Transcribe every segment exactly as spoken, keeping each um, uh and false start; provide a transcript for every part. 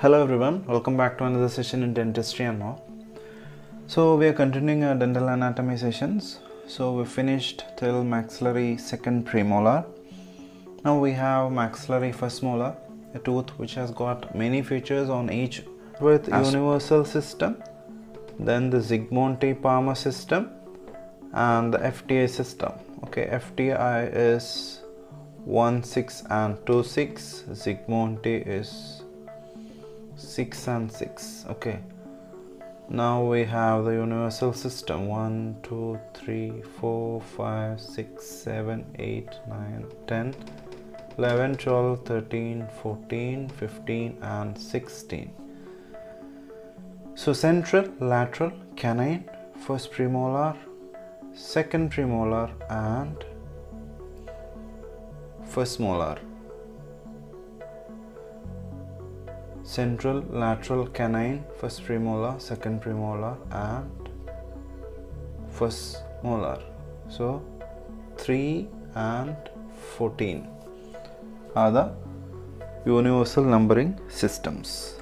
Hello everyone, welcome back to another session in dentistry and more. So we are continuing our dental anatomy sessions. So we finished till maxillary second premolar. Now we have maxillary first molar, a tooth which has got many features on each with As universal system, then the Zsigmondy-Palmer system and the F T I system. Okay, F T I is one six and two six, Zsigmondy is six and six. Okay, now we have the universal system one two three four five six seven eight nine ten eleven twelve thirteen fourteen fifteen and sixteen. So central, lateral, canine, first premolar, second premolar and first molar. Central, lateral, canine, first premolar, second premolar and first molar. So three and fourteen are the universal numbering systems.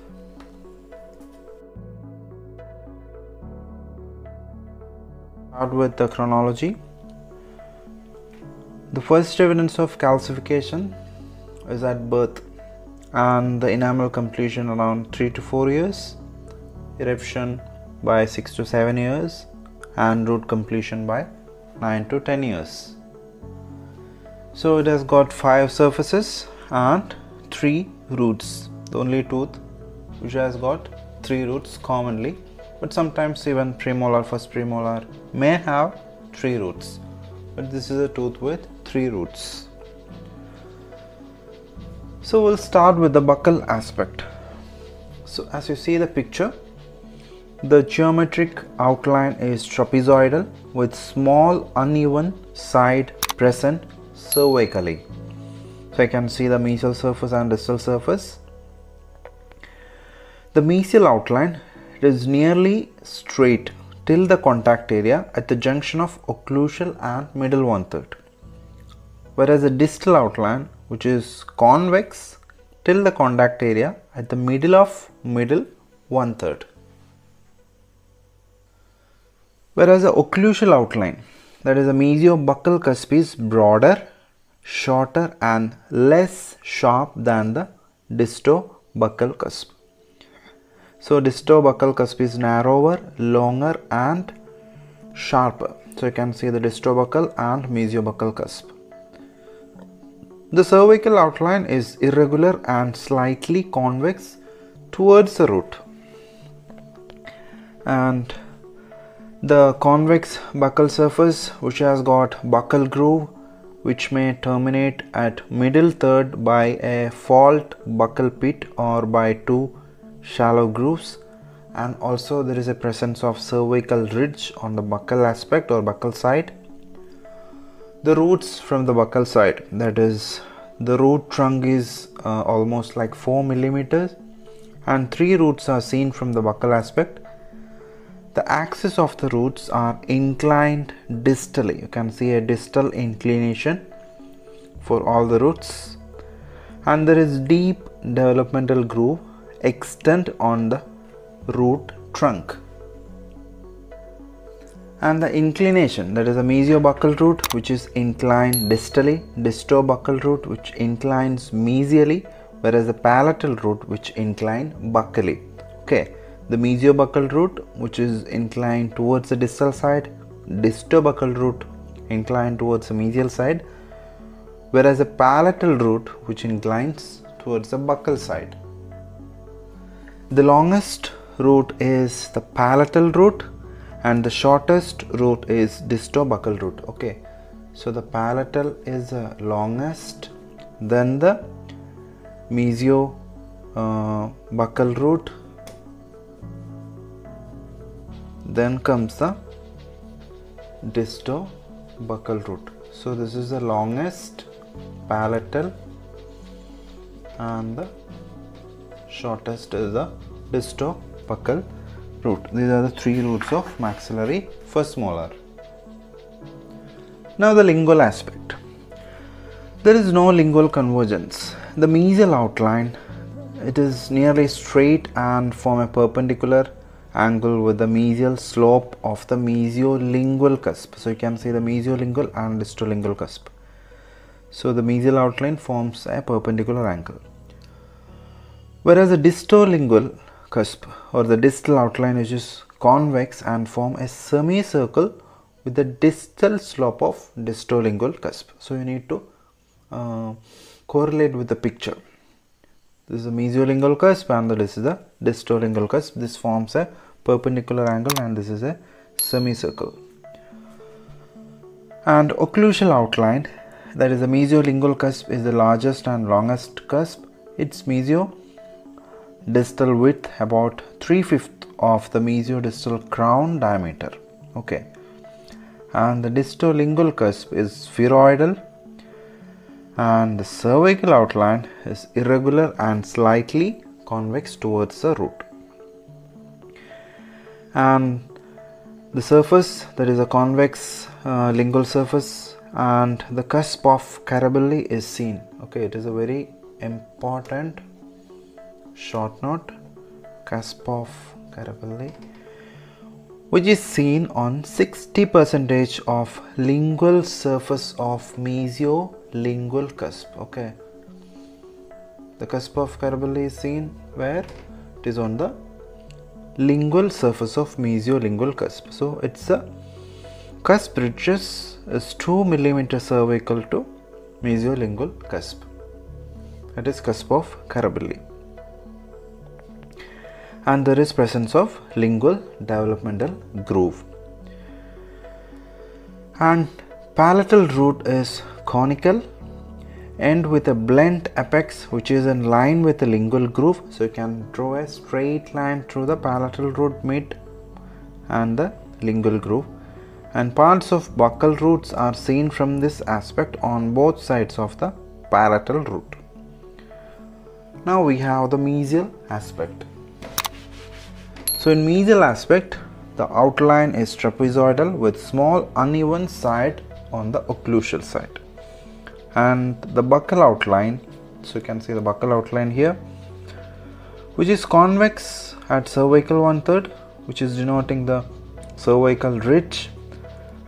Start with the chronology. The first evidence of calcification is at birth and the enamel completion around three to four years, eruption by six to seven years and root completion by nine to ten years. So it has got five surfaces and three roots, the only tooth which has got three roots commonly, but sometimes even premolar, first premolar may have three roots, but this is a tooth with three roots. So we'll start with the buccal aspect. So as you see the picture, the geometric outline is trapezoidal with small uneven side present cervically. So I can see the mesial surface and distal surface. The mesial outline, it is nearly straight till the contact area at the junction of occlusal and middle one-third, whereas the distal outline, which is convex till the contact area at the middle of middle one-third. Whereas the occlusal outline, that is the mesiobuccal cusp, is broader, shorter and less sharp than the distobuccal cusp. So distobuccal cusp is narrower, longer and sharper. So you can see the distobuccal and mesiobuccal cusp. The cervical outline is irregular and slightly convex towards the root, and the convex buccal surface which has got buccal groove which may terminate at middle third by a fault buccal pit or by two shallow grooves, and also there is a presence of cervical ridge on the buccal aspect or buccal side. The roots from the buccal side, that is the root trunk is uh, almost like four millimeters and three roots are seen from the buccal aspect. The axis of the roots are inclined distally. You can see a distal inclination for all the roots, and there is deep developmental groove extent on the root trunk. And the inclination, that is a mesiobuccal root which is inclined distally, distobuccal root which inclines mesially, whereas the palatal root which incline buccally. Okay, the mesiobuccal root which is inclined towards the distal side, distobuccal root inclined towards the mesial side, whereas the palatal root which inclines towards the buccal side. The longest root is the palatal root, and the shortest root is distobuccal root. Okay, so the palatal is the longest, then the mesiobuccal uh, root, then comes the distobuccal root. So this is the longest, palatal, and the shortest is the distobuccal root. These are the three roots of maxillary first molar. Now the lingual aspect. There is no lingual convergence. The mesial outline It is nearly straight and form a perpendicular angle with the mesial slope of the mesiolingual cusp. So you can see the mesiolingual and distolingual cusp. So the mesial outline forms a perpendicular angle. Whereas the distolingual cusp or the distal outline is just convex and form a semicircle with the distal slope of distolingual cusp. So you need to uh, correlate with the picture. This is the mesiolingual cusp and this is the distolingual cusp. This forms a perpendicular angle and this is a semicircle. And occlusal outline, that is the mesiolingual cusp, is the largest and longest cusp. Its mesio-distal width about three fifths of the mesio-distal crown diameter. Okay. And the distolingual cusp is spheroidal. And the cervical outline is irregular and slightly convex towards the root. And the surface, that is a convex uh, lingual surface, and the cusp of Carabelli is seen. Okay, it is a very important short note, cusp of Carabelli, which is seen on sixty percent of lingual surface of mesiolingual cusp. Okay, the cusp of Carabelli is seen where? It is on the lingual surface of mesiolingual cusp. So it's a cusp reaches is two millimeter cervical to mesiolingual cusp. That is cusp of Carabelli. And there is presence of lingual developmental groove. And palatal root is conical, end with a blunt apex which is in line with the lingual groove. So you can draw a straight line through the palatal root mid and the lingual groove. And parts of buccal roots are seen from this aspect on both sides of the palatal root. Now we have the mesial aspect. So in mesial aspect, the outline is trapezoidal with small uneven side on the occlusal side. And the buccal outline, so you can see the buccal outline here, which is convex at cervical one third, which is denoting the cervical ridge,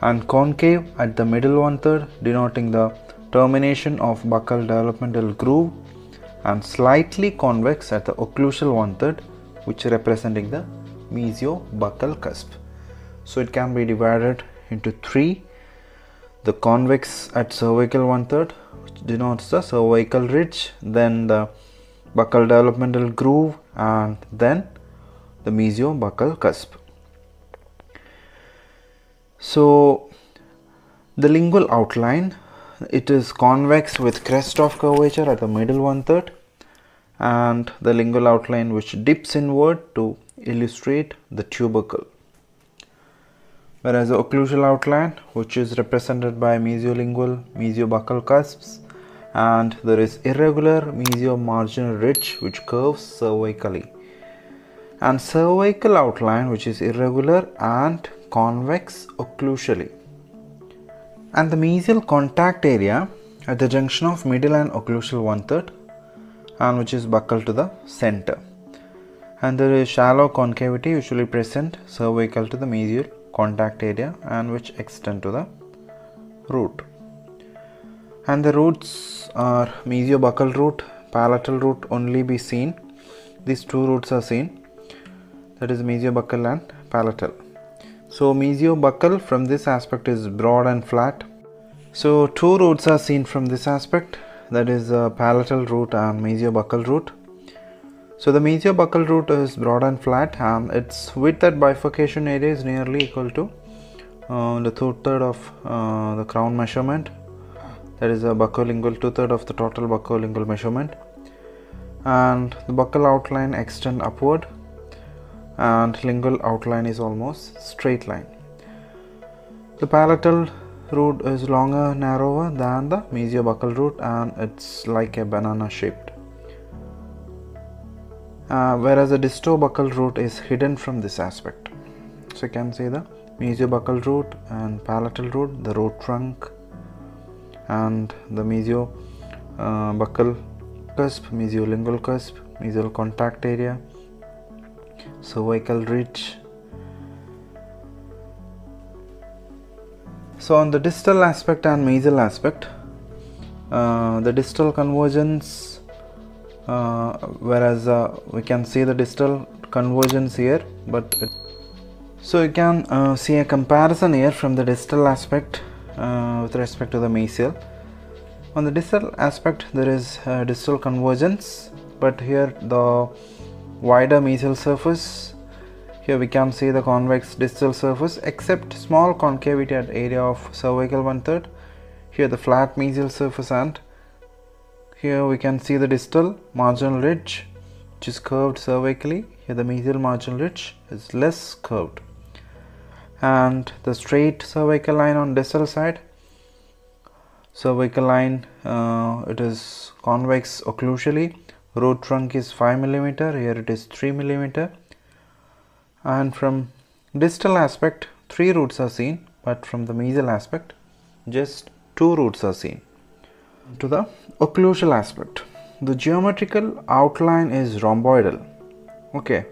and concave at the middle one third, denoting the termination of buccal developmental groove, and slightly convex at the occlusal one third, which representing the mesiobuccal cusp. So it can be divided into three. The convex at cervical one third, which denotes the cervical ridge, then the buccal developmental groove, and then the mesiobuccal cusp. So the lingual outline, it is convex with crest of curvature at the middle one third, and the lingual outline which dips inward to illustrate the tubercle. Whereas the occlusal outline, which is represented by mesiolingual, mesiobuccal cusps, and there is irregular mesiomarginal ridge which curves cervically, and cervical outline which is irregular and convex occlusally. And the mesial contact area at the junction of middle and occlusal one third, and which is buccal to the center. And there is shallow concavity usually present cervical to the mesial contact area and which extend to the root. And the roots are mesiobuccal root, palatal root only be seen. These two roots are seen, that is mesiobuccal and palatal. So mesiobuccal from this aspect is broad and flat. So two roots are seen from this aspect, that is the palatal root and mesiobuccal root. So the mesiobuccal root is broad and flat, and its width at bifurcation area is nearly equal to uh, the two third of uh, the crown measurement, that is a buccolingual two third of the total buccolingual measurement. And the buccal outline extend upward, and lingual outline is almost straight line. The palatal root is longer, narrower than the mesiobuccal root, and it's like a banana shaped. Uh, whereas the distobuccal root is hidden from this aspect. So you can see the mesiobuccal root and palatal root, the root trunk, and the mesiobuccal uh, cusp, mesiolingual cusp, nasal contact area, cervical ridge. So on the distal aspect and mesial aspect, uh, the distal convergence, uh, whereas uh, we can see the distal convergence here, but it so you can uh, see a comparison here from the distal aspect uh, with respect to the mesial. On the distal aspect, there is uh, distal convergence, but here the wider mesial surface. Here we can see the convex distal surface except small concavity at area of cervical one-third. Here the flat mesial surface, and here we can see the distal marginal ridge which is curved cervically. Here the mesial marginal ridge is less curved, and the straight cervical line on distal side, cervical line uh, it is convex occlusally. Root trunk is five millimeter, here it is three millimeter. And from distal aspect, three roots are seen, but from the mesial aspect, just two roots are seen. To the occlusal aspect, the geometrical outline is rhomboidal. Okay,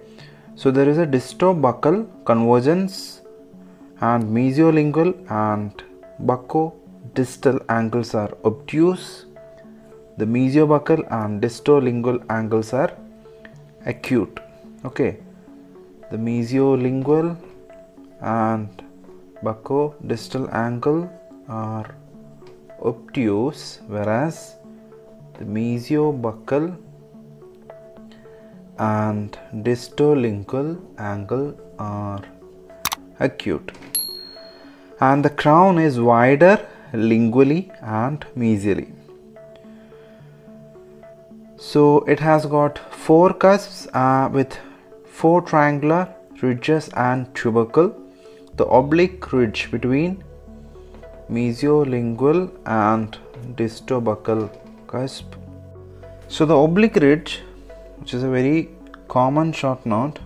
so there is a distobuccal convergence, and mesiolingual and bucco-distal angles are obtuse. The mesiobuccal and distolingual angles are acute. Okay, the mesiolingual and bucco-distal angle are obtuse, whereas the mesiobuccal and distolingual angle are acute, and the crown is wider lingually and mesially. So it has got four cusps uh, with four triangular ridges and tubercle. The oblique ridge between mesiolingual and distobuccal cusp. So the oblique ridge, which is a very common short note,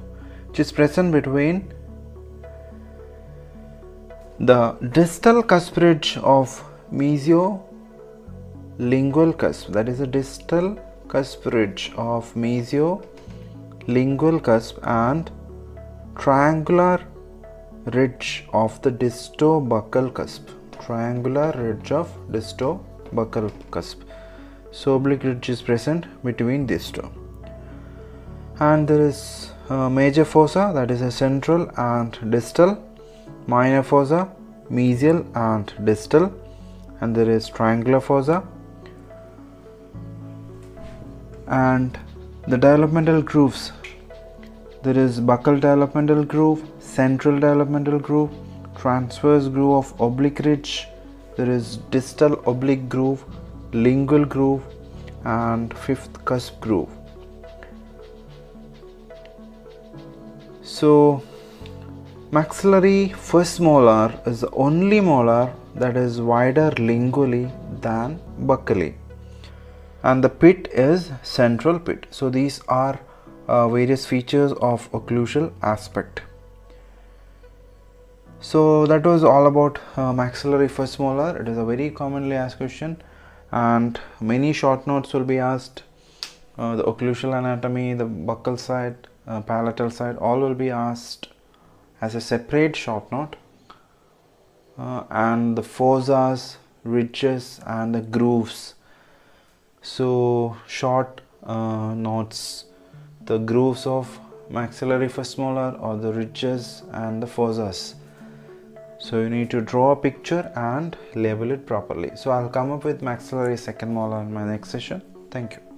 which is present between the distal cusp ridge of mesiolingual cusp, that is a distal cusp ridge of mesiolingual cusp, and triangular ridge of the distobuccal cusp, triangular ridge of distobuccal cusp. So oblique ridge is present between these two. And there is a major fossa, that is a central and distal, minor fossa, mesial and distal, and there is triangular fossa. And the developmental grooves, there is buccal developmental groove, central developmental groove, transverse groove of oblique ridge, there is distal oblique groove, lingual groove, and fifth cusp groove. So maxillary first molar is the only molar that is wider lingually than buccally, and the pit is central pit. So these are uh, various features of occlusal aspect. So that was all about uh, maxillary first molar. It is a very commonly asked question, and many short notes will be asked. Uh, the occlusal anatomy, the buccal side, Uh, palatal side, all will be asked as a separate short note, uh, and the fossas, ridges, and the grooves. So short uh, notes, the grooves of maxillary first molar or the ridges and the fossas. So you need to draw a picture and label it properly. So I'll come up with maxillary second molar in my next session. Thank you.